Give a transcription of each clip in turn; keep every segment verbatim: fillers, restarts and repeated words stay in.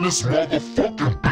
on this motherfucking beat.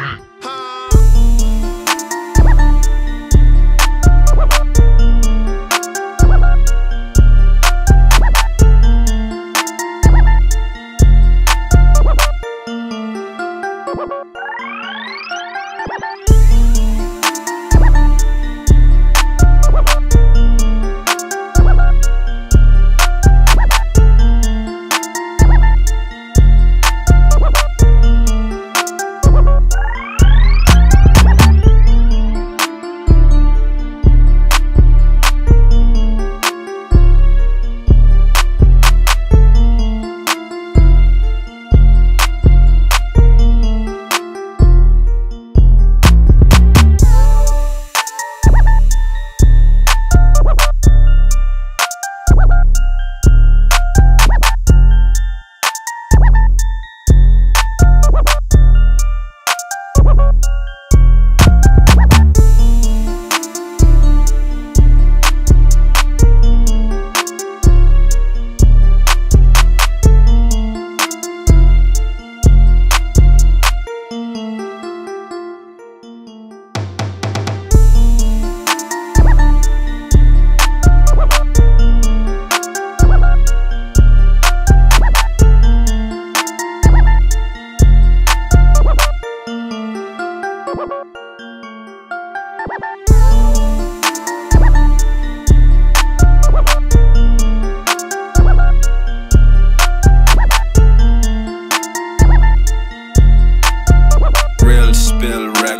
Real spill record.